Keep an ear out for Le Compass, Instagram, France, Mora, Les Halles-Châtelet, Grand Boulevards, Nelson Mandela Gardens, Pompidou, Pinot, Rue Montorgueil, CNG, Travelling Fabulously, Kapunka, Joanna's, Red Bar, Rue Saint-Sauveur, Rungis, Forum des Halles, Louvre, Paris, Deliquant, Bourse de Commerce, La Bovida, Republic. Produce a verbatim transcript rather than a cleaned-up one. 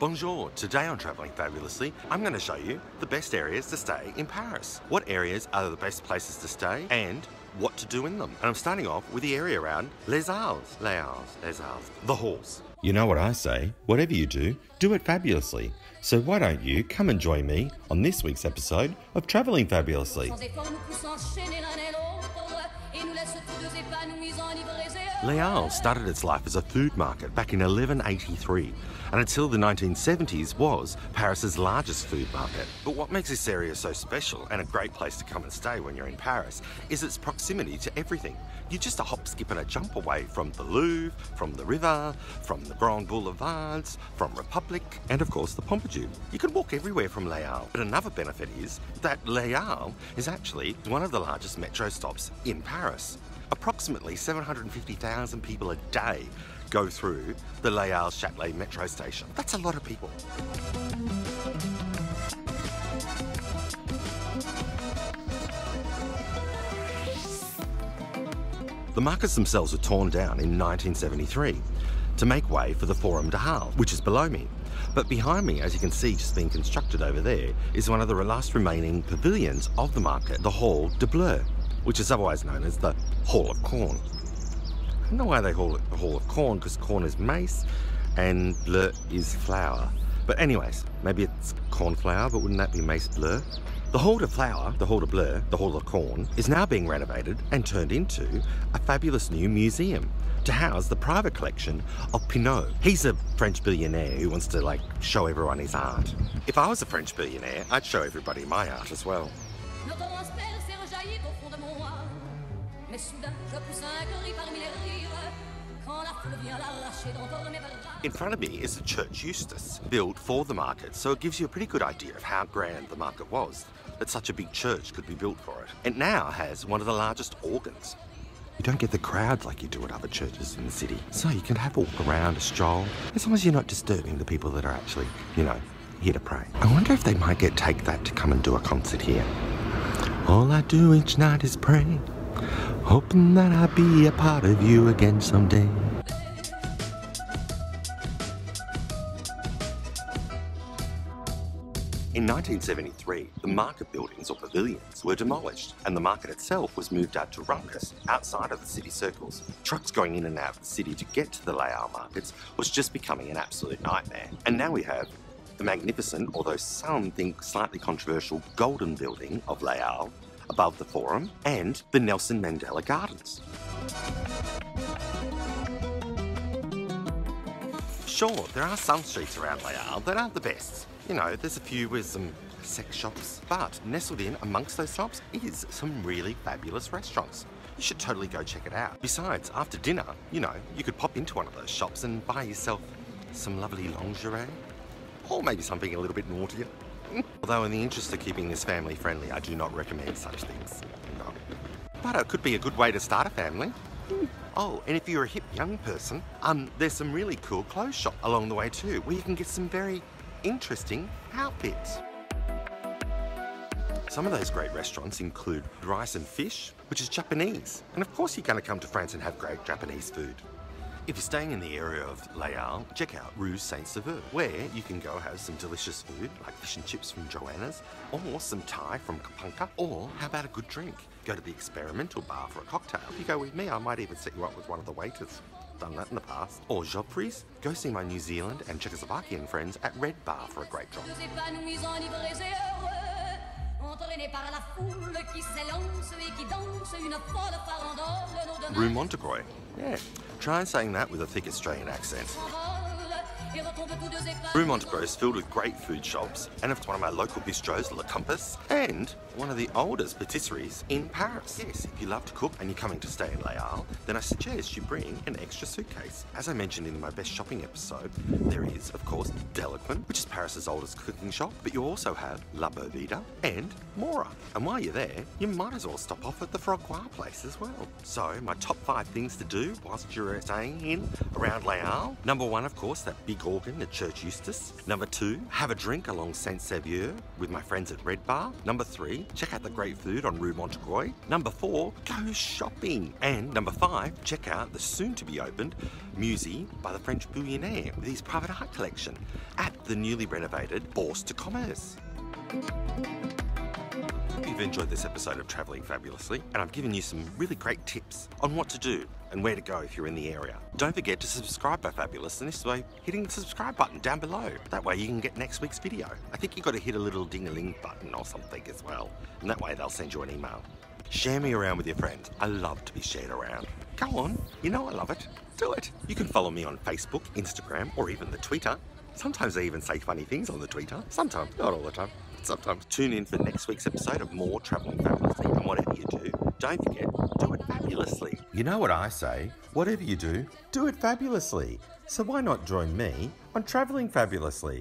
Bonjour, today on Travelling Fabulously, I'm going to show you the best areas to stay in Paris. What areas are the best places to stay and what to do in them. And I'm starting off with the area around Les Halles, Les Halles, Les Halles, the halls. You know what I say, whatever you do, do it fabulously. So why don't you come and join me on this week's episode of Travelling Fabulously. Les Halles started its life as a food market back in eleven eighty-three and until the nineteen seventies was Paris's largest food market. But what makes this area so special and a great place to come and stay when you're in Paris is its proximity to everything. You're just a hop, skip and a jump away from the Louvre, from the river, from the Grand Boulevards, from Republic and of course the Pompidou. You can walk everywhere from Les Halles. But another benefit is that Les Halles is actually one of the largest metro stops in Paris. Approximately seven hundred fifty thousand people a day go through the Les Halles-Châtelet metro station. That's a lot of people. The markets themselves were torn down in nineteen seventy-three to make way for the Forum des Halles, which is below me. But behind me, as you can see, just being constructed over there, is one of the last remaining pavilions of the market, the Hall de Bleu, which is otherwise known as the Hall of Corn. I don't know why they call it the Hall of Corn, because corn is maize and bleu is flour. But anyways, maybe it's corn flour, but wouldn't that be maize bleu? The Hall de Flour, the Hall de Bleu, the Hall of Corn is now being renovated and turned into a fabulous new museum to house the private collection of Pinot. He's a French billionaire who wants to like show everyone his art. If I was a French billionaire, I'd show everybody my art as well. In front of me is the Church Eustace, built for the market, so it gives you a pretty good idea of how grand the market was, that such a big church could be built for it. It now has one of the largest organs. You don't get the crowds like you do at other churches in the city, so you can have a walk around, a stroll, as long as you're not disturbing the people that are actually, you know, here to pray. I wonder if they might get take that to come and do a concert here. All I do each night is pray, hoping that I'll be a part of you again someday. In nineteen seventy-three, the market buildings or pavilions were demolished and the market itself was moved out to Rungis, outside of the city circles. Trucks going in and out of the city to get to the Les Halles markets was just becoming an absolute nightmare. And now we have the magnificent, although some think slightly controversial, golden building of Les Halles, above the Forum, and the Nelson Mandela Gardens. Sure, there are some streets around Les Halles that aren't the best. You know, there's a few with some sex shops, but nestled in amongst those shops is some really fabulous restaurants. You should totally go check it out. Besides, after dinner, you know, you could pop into one of those shops and buy yourself some lovely lingerie, or maybe something a little bit naughtier. Although in the interest of keeping this family friendly, I do not recommend such things, no. But it could be a good way to start a family. Oh, and if you're a hip young person, um, there's some really cool clothes shop along the way too, where you can get some very interesting outfits. Some of those great restaurants include rice and fish, which is Japanese. And of course you're going to come to France and have great Japanese food. If you're staying in the area of Les Halles, check out Rue Saint-Sauveur, where you can go have some delicious food, like fish and chips from Joanna's, or some Thai from Kapunka, or how about a good drink? Go to the experimental bar for a cocktail. If you go with me, I might even set you up with one of the waiters. Done that in the past. Or Joffrey's, go see my New Zealand and Czechoslovakian friends at Red Bar for a great drink. Rue Montorgueil, yeah. Try saying that with a thick Australian accent. Rue Montorgueil is filled with great food shops and it's one of my local bistros, Le Compass, and one of the oldest patisseries in Paris. Yes, if you love to cook and you're coming to stay in Les Halles, then I suggest you bring an extra suitcase. As I mentioned in my best shopping episode, there is, of course, Deliquant, which is Paris's oldest cooking shop, but you also have La Bovida and Mora. And while you're there, you might as well stop off at the Frogoir place as well. So, my top five things to do whilst you're staying in around Les Halles. Number one, of course, that big Saint Gorgon at Church Eustace. Number two, have a drink along Saint-Sauveur with my friends at Red Bar. Number three, check out the great food on Rue Montorgueil. Number four, go shopping. And number five, check out the soon-to-be-opened Musée by the French billionaire with his private art collection at the newly renovated Bourse de Commerce. Hope you've enjoyed this episode of Travelling Fabulously, and I've given you some really great tips on what to do and where to go if you're in the area. Don't forget to subscribe by Fabulous, and this way hitting the subscribe button down below. That way you can get next week's video. I think you've got to hit a little ding-a-ling button or something as well, and that way they'll send you an email. Share me around with your friends. I love to be shared around. Go on, you know I love it. Do it. You can follow me on Facebook, Instagram, or even the Twitter. Sometimes I even say funny things on the Twitter. Sometimes, not all the time, but sometimes. Tune in for next week's episode of more Travelling Fabulously, and whatever you do, don't forget, do it fabulously. You know what I say, whatever you do, do it fabulously. So why not join me on Travelling Fabulously?